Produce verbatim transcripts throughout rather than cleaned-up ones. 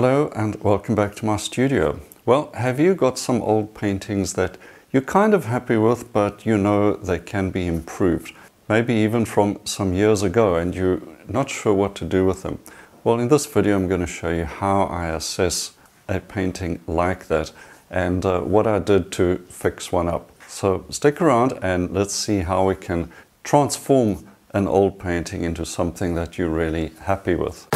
Hello and welcome back to my studio. Well, have you got some old paintings that you're kind of happy with, but you know they can be improved? Maybe even from some years ago, and you're not sure what to do with them. Well, in this video I'm going to show you how I assess a painting like that and uh, what I did to fix one up. So stick around and let's see how we can transform an old painting into something that you're really happy with.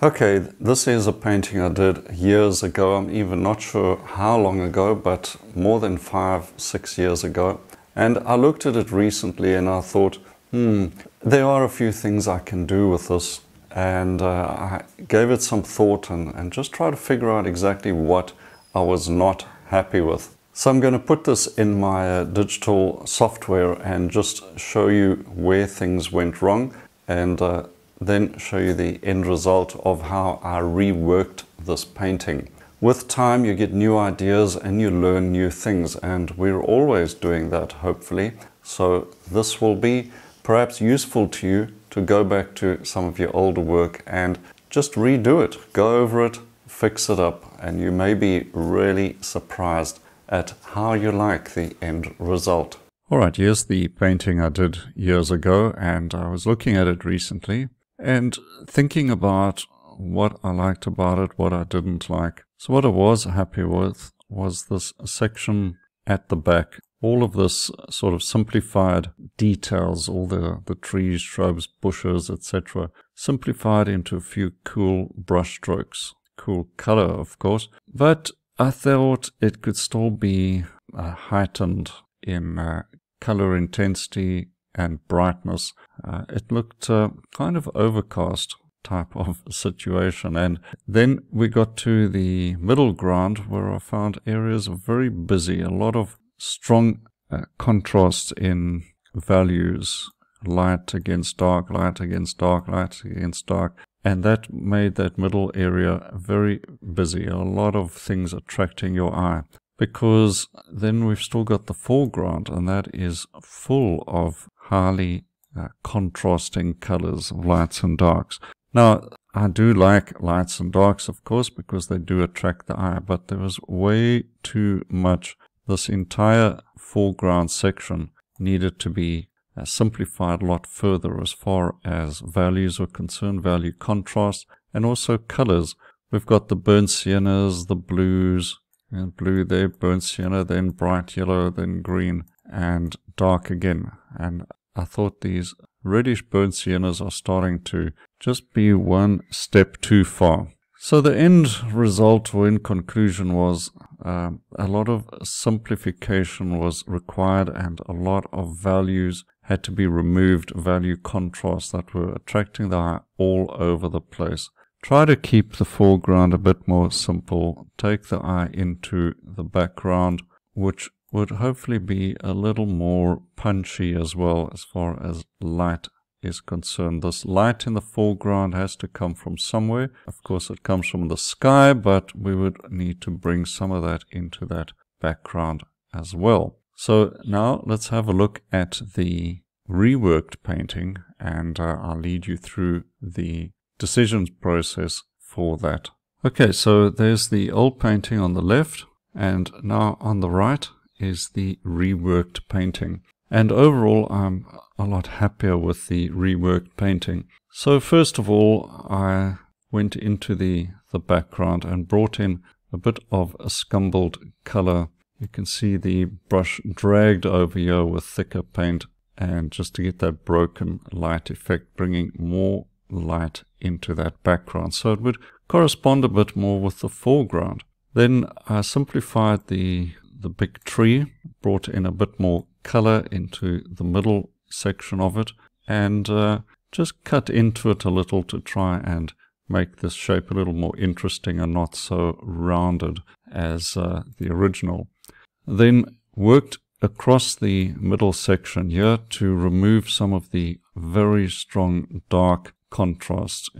Okay, this is a painting I did years ago. I'm even not sure how long ago, but more than five, six years ago. And I looked at it recently and I thought, hmm, there are a few things I can do with this. And uh, I gave it some thought and, and just try to figure out exactly what I was not happy with. So I'm going to put this in my uh, digital software and just show you where things went wrong. And uh, then show you the end result of how I reworked this painting. With time you get new ideas and you learn new things, and we're always doing that, hopefully. So this will be perhaps useful to you to go back to some of your older work and just redo it, go over it, fix it up, and you may be really surprised at how you like the end result. Alright, here's the painting I did years ago, and I was looking at it recently and thinking about what I liked about it, what I didn't like. So what I was happy with was this section at the back. All of this sort of simplified details, all the, the trees, shrubs, bushes, et cetera, simplified into a few cool brush strokes. Cool color, of course. But I thought it could still be uh, heightened in uh, color intensity and brightness. Uh, it looked uh, kind of overcast type of situation. And then we got to the middle ground where I found areas very busy, a lot of strong uh, contrast in values, light against dark, light against dark, light against dark. And that made that middle area very busy, a lot of things attracting your eye. Because then we've still got the foreground, and that is full of highly uh, contrasting colors of lights and darks. Now, I do like lights and darks, of course, because they do attract the eye, but there was way too much. This entire foreground section needed to be uh, simplified a lot further as far as values were concerned, value contrast, and also colors. We've got the burnt siennas, the blues, and blue there, burnt sienna, then bright yellow, then green, and dark again. And I thought these reddish burnt siennas are starting to just be one step too far. So the end result, or in conclusion, was um, a lot of simplification was required, and a lot of values had to be removed, value contrasts that were attracting the eye all over the place. Try to keep the foreground a bit more simple. Take the eye into the background, which would hopefully be a little more punchy as well as far as light is concerned. This light in the foreground has to come from somewhere. Of course, it comes from the sky, but we would need to bring some of that into that background as well. So now let's have a look at the reworked painting, and uh, I'll lead you through the decisions process for that. Okay, so there's the old painting on the left, and now on the right is the reworked painting. And overall, I'm a lot happier with the reworked painting. So first of all, I went into the, the background and brought in a bit of a scumbled color. You can see the brush dragged over here with thicker paint, and just to get that broken light effect, bringing more light into that background, so it would correspond a bit more with the foreground. Then I simplified the the big tree, brought in a bit more color into the middle section of it, and uh, just cut into it a little to try and make this shape a little more interesting and not so rounded as uh, the original. Then worked across the middle section here to remove some of the very strong dark contrast,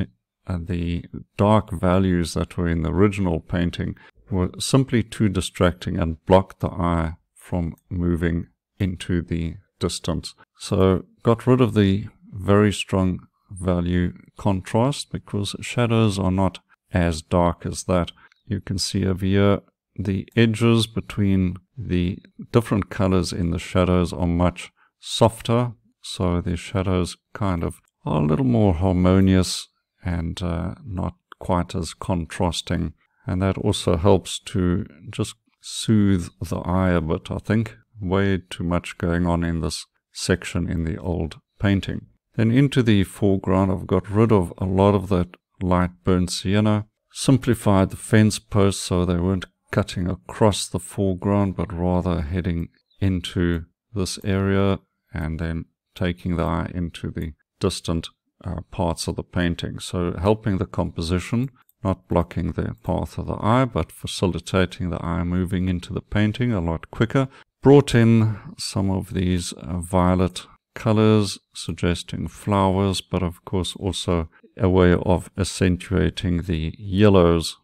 and the dark values that were in the original painting were simply too distracting and blocked the eye from moving into the distance. So got rid of the very strong value contrast, because shadows are not as dark as that. You can see over here the edges between the different colors in the shadows are much softer, so the shadows kind of are a little more harmonious and uh, not quite as contrasting, and that also helps to just soothe the eye a bit. I think way too much going on in this section in the old painting. Then into the foreground, I've got rid of a lot of that light burnt sienna, simplified the fence posts so they weren't cutting across the foreground but rather heading into this area and then taking the eye into the distant uh, parts of the painting. So helping the composition, not blocking the path of the eye, but facilitating the eye moving into the painting a lot quicker. Brought in some of these uh, violet colors, suggesting flowers, but of course also a way of accentuating the yellows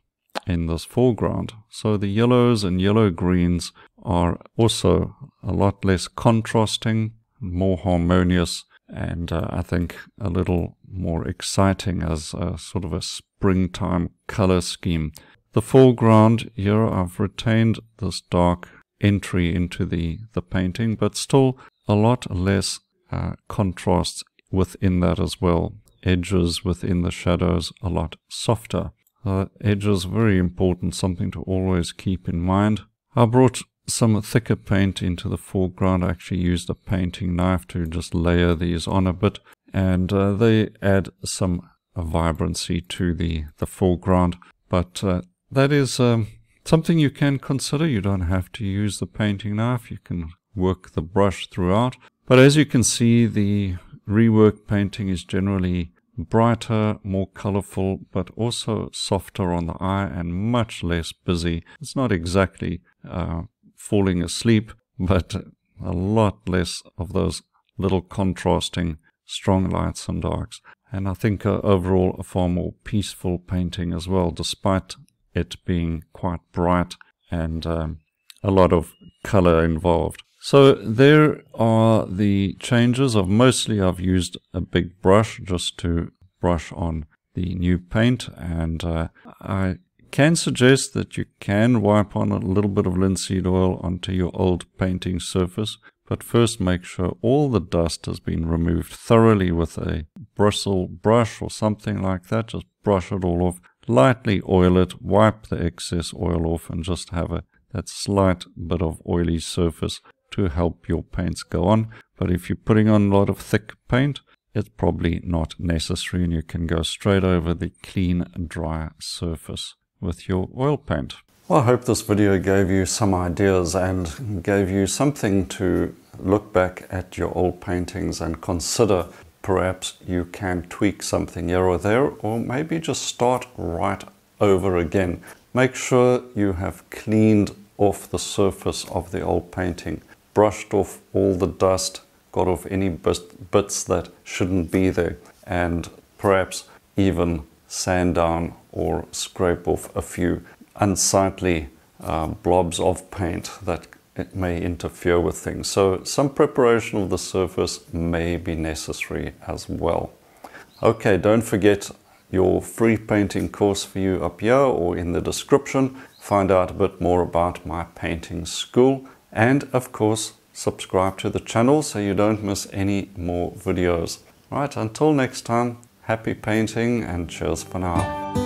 in this foreground. So the yellows and yellow greens are also a lot less contrasting, more harmonious, and uh, I think a little more exciting as a sort of a springtime color scheme. The foreground here, I've retained this dark entry into the, the painting, but still a lot less uh, contrast within that as well. Edges within the shadows a lot softer. Uh, edges very important, something to always keep in mind. I brought some thicker paint into the foreground. I actually used a painting knife to just layer these on a bit, and uh, they add some uh, vibrancy to the, the foreground. But uh, that is um, something you can consider. You don't have to use the painting knife. You can work the brush throughout. But as you can see, the rework painting is generally brighter, more colorful, but also softer on the eye and much less busy. It's not exactly uh, falling asleep, but a lot less of those little contrasting strong lights and darks. And I think uh, overall a far more peaceful painting as well, despite it being quite bright and um, a lot of color involved. So there are the changes. I've mostly I've used a big brush just to brush on the new paint, and uh, I can suggest that you can wipe on a little bit of linseed oil onto your old painting surface, but first make sure all the dust has been removed thoroughly with a bristle brush or something like that. Just brush it all off, lightly oil it, wipe the excess oil off, and just have a that slight bit of oily surface to help your paints go on. But if you're putting on a lot of thick paint, it's probably not necessary, and you can go straight over the clean, dry surface with your oil paint. Well, I hope this video gave you some ideas and gave you something to look back at your old paintings and consider. Perhaps you can tweak something here or there, or maybe just start right over again. Make sure you have cleaned off the surface of the old painting, brushed off all the dust, got off any bits that shouldn't be there, and perhaps even sand down or scrape off a few unsightly uh, blobs of paint that it may interfere with things. So some preparation of the surface may be necessary as well. Okay, don't forget your free painting course for you up here or in the description. Find out a bit more about my painting school, and of course subscribe to the channel so you don't miss any more videos. Right, until next time, happy painting and cheers for now.